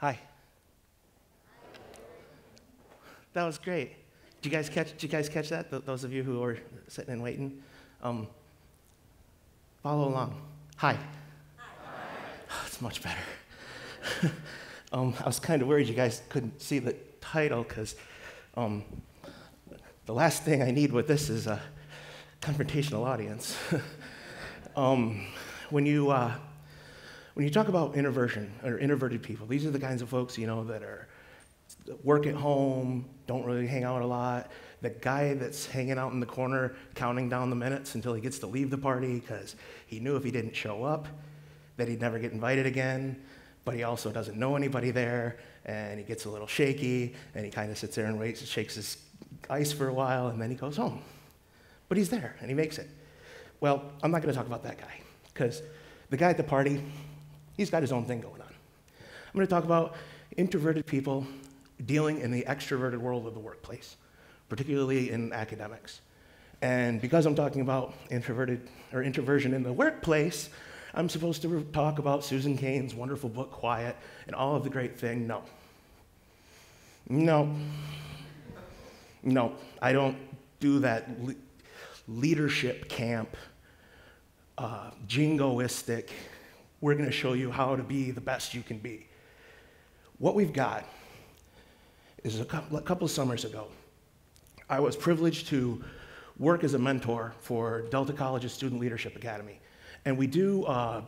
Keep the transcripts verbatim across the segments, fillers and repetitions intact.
Hi. That was great. Did you guys catch? Did you guys catch that? Th those of you who were sitting and waiting, um, follow along. Hi. Hi. It's much better. um, I was kind of worried you guys couldn't see the title because um, the last thing I need with this is a confrontational audience. um, when you uh, when you talk about introversion or introverted people, these are the kinds of folks you know that are work at home, don't really hang out a lot. The guy that's hanging out in the corner counting down the minutes until he gets to leave the party because he knew if he didn't show up that he'd never get invited again, but he also doesn't know anybody there, and he gets a little shaky, and he kind of sits there and waits and shakes his ice for a while, and then he goes home. But he's there, and he makes it. Well, I'm not going to talk about that guy, because the guy at the party, he's got his own thing going on. I'm going to talk about introverted people dealing in the extroverted world of the workplace, particularly in academics. And because I'm talking about introverted or introversion in the workplace, I'm supposed to talk about Susan Cain's wonderful book, Quiet, and all of the great thing. No. No. No, I don't do that le leadership camp, uh, jingoistic, we're going to show you how to be the best you can be. What we've got is a couple, a couple of summers ago, I was privileged to work as a mentor for Delta College's Student Leadership Academy. And we do uh,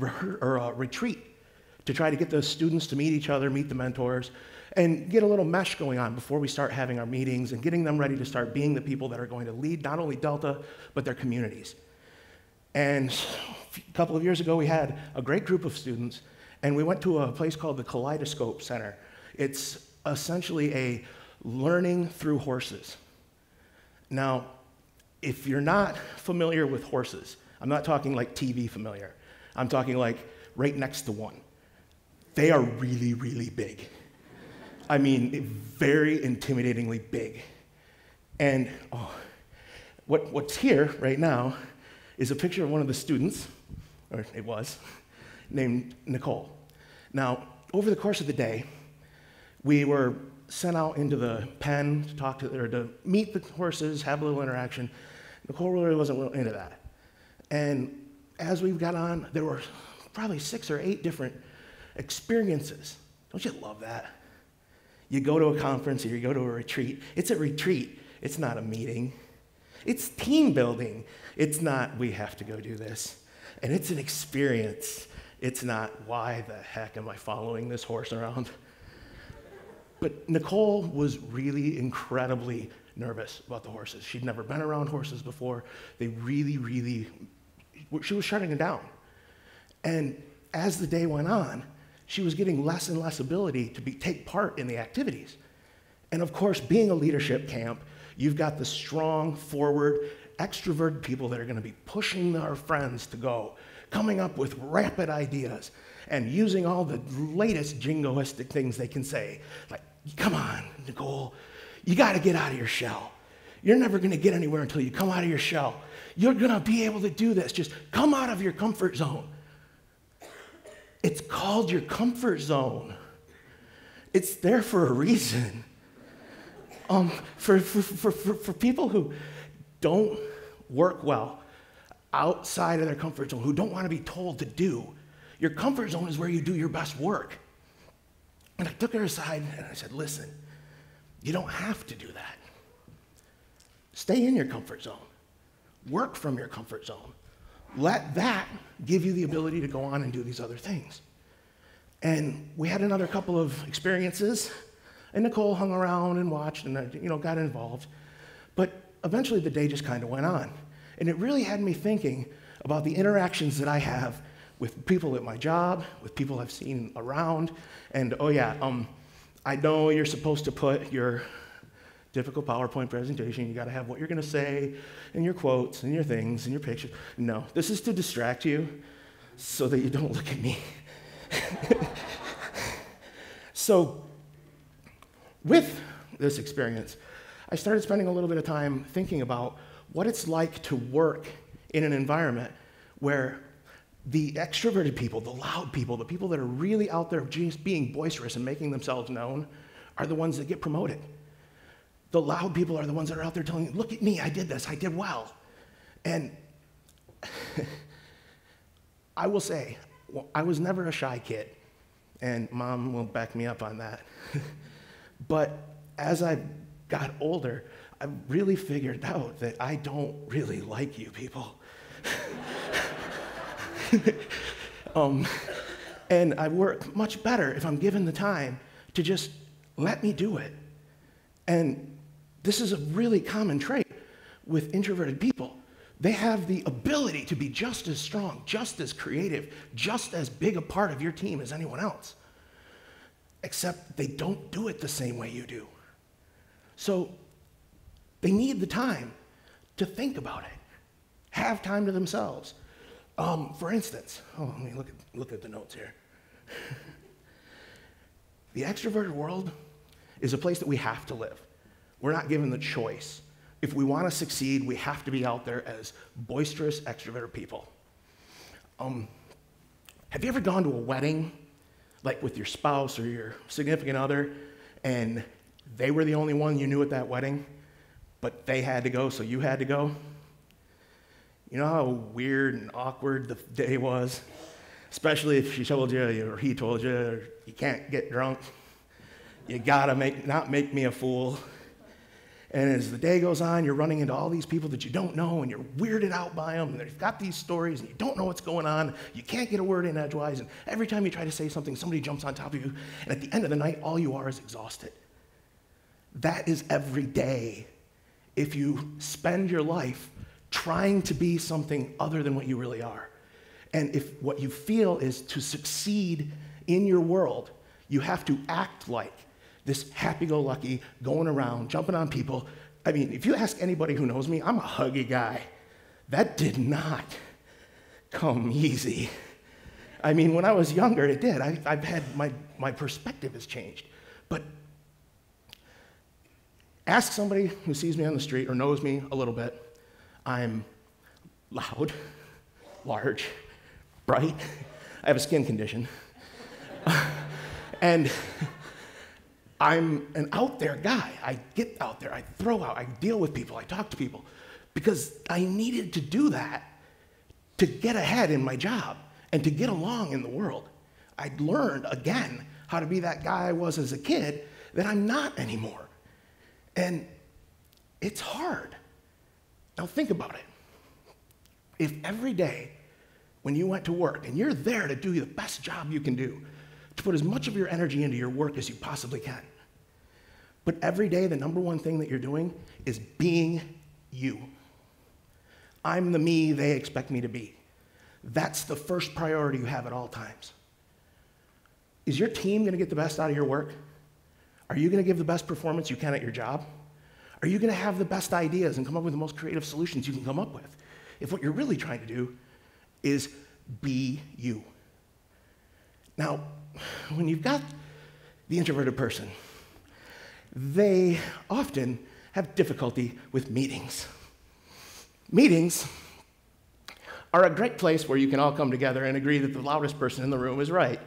or a retreat to try to get those students to meet each other, meet the mentors, and get a little mesh going on before we start having our meetings and getting them ready to start being the people that are going to lead not only Delta, but their communities. And a couple of years ago, we had a great group of students, and we went to a place called the Kaleidoscope Center. It's essentially a learning through horses. Now, if you're not familiar with horses, I'm not talking like T V familiar. I'm talking like right next to one. They are really, really big. I mean, very intimidatingly big. And oh, what, what's here right now is a picture of one of the students, or it was, named Nicole. Now, over the course of the day, we were sent out into the pen to talk to, or to meet the horses, have a little interaction. Nicole really wasn't into that. And as we got on, there were probably six or eight different experiences. Don't you love that? You go to a conference or you go to a retreat. It's a retreat. It's not a meeting. It's team building. It's not, we have to go do this. And it's an experience. It's not, why the heck am I following this horse around? But Nicole was really incredibly nervous about the horses. She'd never been around horses before. They really, really, she was shutting it down. And as the day went on, she was getting less and less ability to be, take part in the activities. And of course, being a leadership camp, you've got the strong, forward, extroverted people that are going to be pushing our friends to go, coming up with rapid ideas, and using all the latest jingoistic things they can say. Like, come on, Nicole, you got to get out of your shell. You're never going to get anywhere until you come out of your shell. You're going to be able to do this. Just come out of your comfort zone. It's called your comfort zone. It's there for a reason. Um, for, for, for, for, for people who don't work well outside of their comfort zone, who don't want to be told to do, your comfort zone is where you do your best work. And I took her aside and I said, listen, you don't have to do that. Stay in your comfort zone. Work from your comfort zone. Let that give you the ability to go on and do these other things. And we had another couple of experiences, and Nicole hung around and watched and, you know, got involved. But eventually the day just kind of went on. And it really had me thinking about the interactions that I have with people at my job, with people I've seen around. And oh yeah, um, I know you're supposed to put your typical PowerPoint presentation, you gotta have what you're gonna say, and your quotes, and your things, and your pictures. No, this is to distract you so that you don't look at me. So, with this experience, I started spending a little bit of time thinking about what it's like to work in an environment where the extroverted people, the loud people, the people that are really out there just being boisterous and making themselves known are the ones that get promoted. The loud people are the ones that are out there telling you, look at me, I did this, I did well. And I will say, well, I was never a shy kid, and Mom will back me up on that. But as I got older, I really figured out that I don't really like you people. um, and I work much better if I'm given the time to just let me do it. And this is a really common trait with introverted people. They have the ability to be just as strong, just as creative, just as big a part of your team as anyone else, except they don't do it the same way you do. So they need the time to think about it, have time to themselves. Um, for instance, oh, let me look at, look at the notes here. The extroverted world is a place that we have to live. We're not given the choice. If we want to succeed, we have to be out there as boisterous, extroverted people. Um, have you ever gone to a wedding, like with your spouse or your significant other, and they were the only one you knew at that wedding, but they had to go, so you had to go? You know how weird and awkward the day was? Especially if she told you, or he told you, or you can't get drunk. You gotta make, not make me a fool. And as the day goes on, you're running into all these people that you don't know, and you're weirded out by them, and they've got these stories, and you don't know what's going on. You can't get a word in edgewise, and every time you try to say something, somebody jumps on top of you, and at the end of the night, all you are is exhausted. That is every day. If you spend your life trying to be something other than what you really are, and if what you feel is to succeed in your world, you have to act like this happy-go-lucky, going around, jumping on people. I mean, if you ask anybody who knows me, I'm a huggy guy. That did not come easy. I mean, when I was younger, it did. I, I've had, my, my perspective has changed. But ask somebody who sees me on the street or knows me a little bit. I'm loud, large, bright. I have a skin condition. And I'm an out there guy. I get out there, I throw out, I deal with people, I talk to people, because I needed to do that to get ahead in my job and to get along in the world. I'd learned, again, how to be that guy I was as a kid that I'm not anymore. And it's hard. Now think about it. If every day when you went to work and you're there to do the best job you can do, to put as much of your energy into your work as you possibly can. But every day, the number one thing that you're doing is being you. I'm the me they expect me to be. That's the first priority you have at all times. Is your team gonna get the best out of your work? Are you gonna give the best performance you can at your job? Are you gonna have the best ideas and come up with the most creative solutions you can come up with? If what you're really trying to do is be you. Now, when you've got the introverted person, they often have difficulty with meetings. Meetings are a great place where you can all come together and agree that the loudest person in the room is right.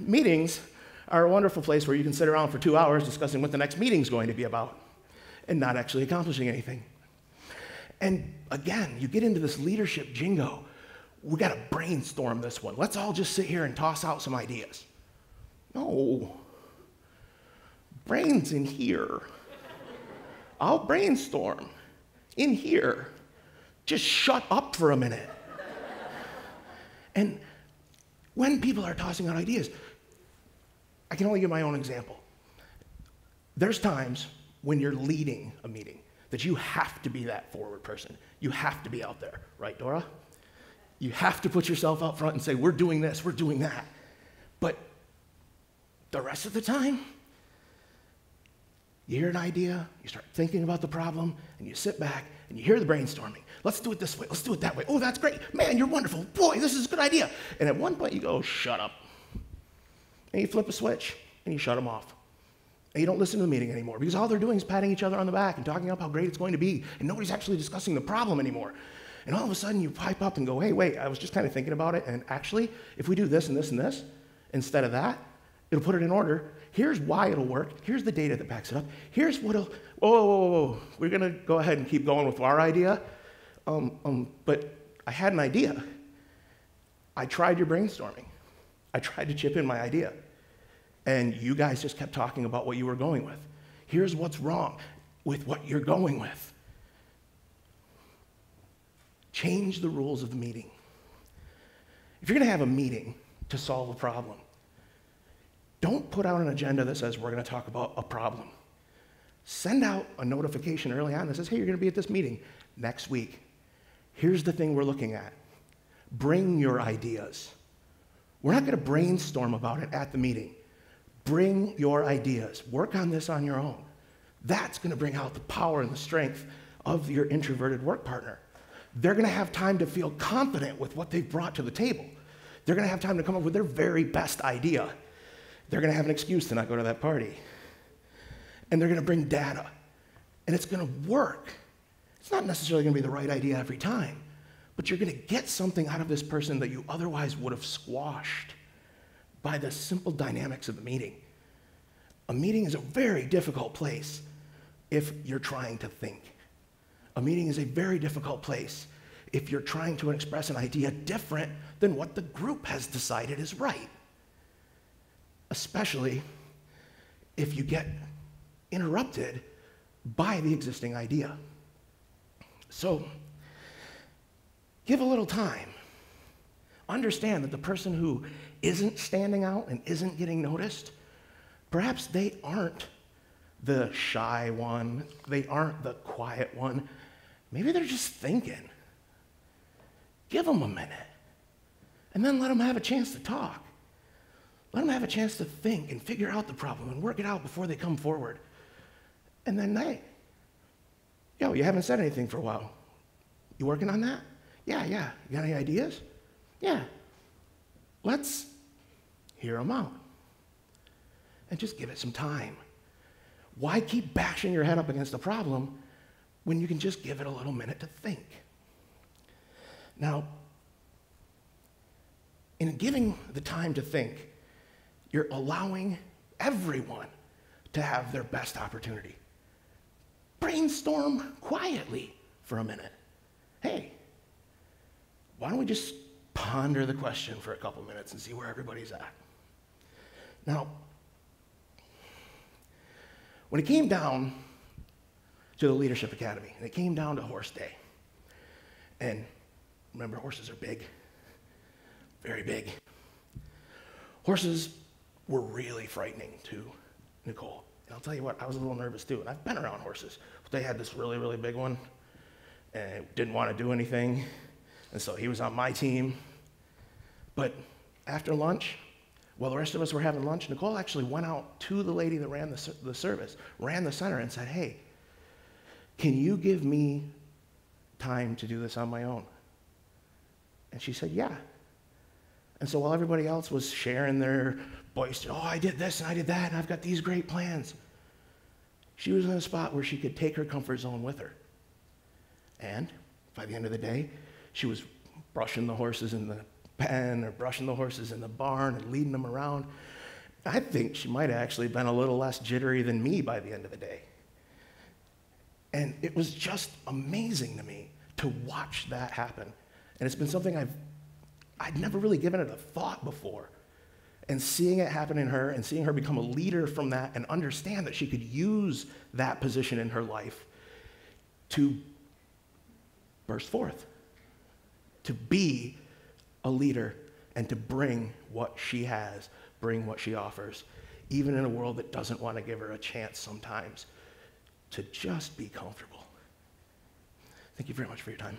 Meetings are a wonderful place where you can sit around for two hours discussing what the next meeting's going to be about and not actually accomplishing anything. And again, you get into this leadership jingo. We got to brainstorm this one. Let's all just sit here and toss out some ideas. No. Brains in here. I'll brainstorm in here. Just shut up for a minute. And when people are tossing out ideas, I can only give my own example. There's times when you're leading a meeting that you have to be that forward person. You have to be out there. Right, Dora? You have to put yourself out front and say, we're doing this, we're doing that. But the rest of the time, you hear an idea, you start thinking about the problem, and you sit back and you hear the brainstorming. Let's do it this way, let's do it that way. Oh, that's great. Man, you're wonderful. Boy, this is a good idea. And at one point you go, shut up. And you flip a switch and you shut them off. And you don't listen to the meeting anymore because all they're doing is patting each other on the back and talking about how great it's going to be, and nobody's actually discussing the problem anymore. And all of a sudden you pipe up and go, hey, wait, I was just kind of thinking about it, and actually, if we do this and this and this, instead of that, it'll put it in order. Here's why it'll work. Here's the data that backs it up. Here's what'll, whoa, whoa, whoa, whoa. We're gonna go ahead and keep going with our idea. Um, um, but I had an idea. I tried your brainstorming. I tried to chip in my idea. And you guys just kept talking about what you were going with. Here's what's wrong with what you're going with. Change the rules of the meeting. If you're gonna have a meeting to solve a problem, don't put out an agenda that says we're going to talk about a problem. Send out a notification early on that says, hey, you're going to be at this meeting next week. Here's the thing we're looking at. Bring your ideas. We're not going to brainstorm about it at the meeting. Bring your ideas. Work on this on your own. That's going to bring out the power and the strength of your introverted work partner. They're going to have time to feel confident with what they've brought to the table. They're going to have time to come up with their very best idea. They're going to have an excuse to not go to that party. And they're going to bring data. And it's going to work. It's not necessarily going to be the right idea every time, but you're going to get something out of this person that you otherwise would have squashed by the simple dynamics of the meeting. A meeting is a very difficult place if you're trying to think. A meeting is a very difficult place if you're trying to express an idea different than what the group has decided is right. Especially if you get interrupted by the existing idea. So give a little time. Understand that the person who isn't standing out and isn't getting noticed, perhaps they aren't the shy one, they aren't the quiet one. Maybe they're just thinking. Give them a minute, and then let them have a chance to talk. Let them have a chance to think and figure out the problem and work it out before they come forward. And then, hey, yo, you haven't said anything for a while. You working on that? Yeah, yeah. You got any ideas? Yeah. Let's hear them out. And just give it some time. Why keep bashing your head up against the problem when you can just give it a little minute to think? Now, in giving the time to think, you're allowing everyone to have their best opportunity. Brainstorm quietly for a minute. Hey, why don't we just ponder the question for a couple minutes and see where everybody's at? Now, when it came down to the Leadership Academy, and it came down to Horse Day, and remember, horses are big, very big. Horses were really frightening to Nicole. And I'll tell you what, I was a little nervous too, and I've been around horses. But they had this really, really big one, and didn't want to do anything, and so he was on my team. But after lunch, while the rest of us were having lunch, Nicole actually went out to the lady that ran the, the service, ran the center, and said, hey, can you give me time to do this on my own? And she said, yeah. And so while everybody else was sharing their boisterous, oh, I did this and I did that and I've got these great plans, she was in a spot where she could take her comfort zone with her. And by the end of the day, she was brushing the horses in the pen or brushing the horses in the barn and leading them around. I think she might have actually been a little less jittery than me by the end of the day. And it was just amazing to me to watch that happen. And it's been something I've I'd never really given it a thought before. And seeing it happen in her and seeing her become a leader from that and understand that she could use that position in her life to burst forth, to be a leader and to bring what she has, bring what she offers, even in a world that doesn't want to give her a chance sometimes to just be comfortable. Thank you very much for your time.